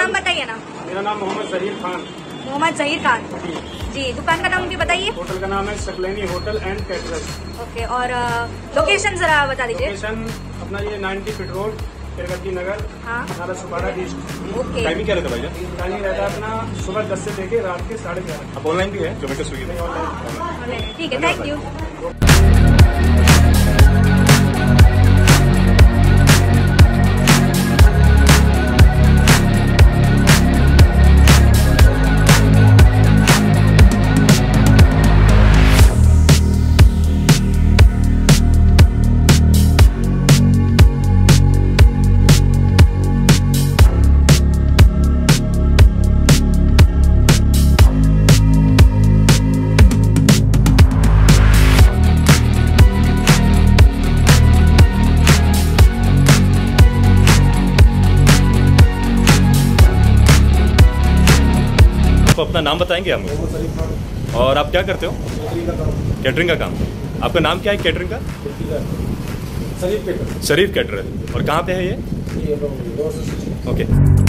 नाम बताइए ना। मेरा नाम मोहम्मद जहीर खान। मोहम्मद जहीर खान जी। दुकान का नाम भी बताइए। होटल का नाम है Sakleni hotel and caterers. Okay, और लोकेशन जरा बता दीजिए। लोकेशन अपना ये 90 फीट रोड, तिरगति नगर, थाना सुबाड़ा डिस्ट्रिक्ट। ओके, टाइमिंग क्या रहता है भाई? टाइमिंग रहता है अपना सुबह 10 से लेके रात के 11:30। अब ऑनलाइन भी है, जोमेटो स्विगी में ऑनलाइन। ठीक है, थैंक यू। अपना नाम बताएंगे हम, और आप क्या करते हो? कैटरिंग का काम। आपका नाम क्या है? कैटरिंग का शरीफ कैटरर। और कहाँ पे है ये? ओके।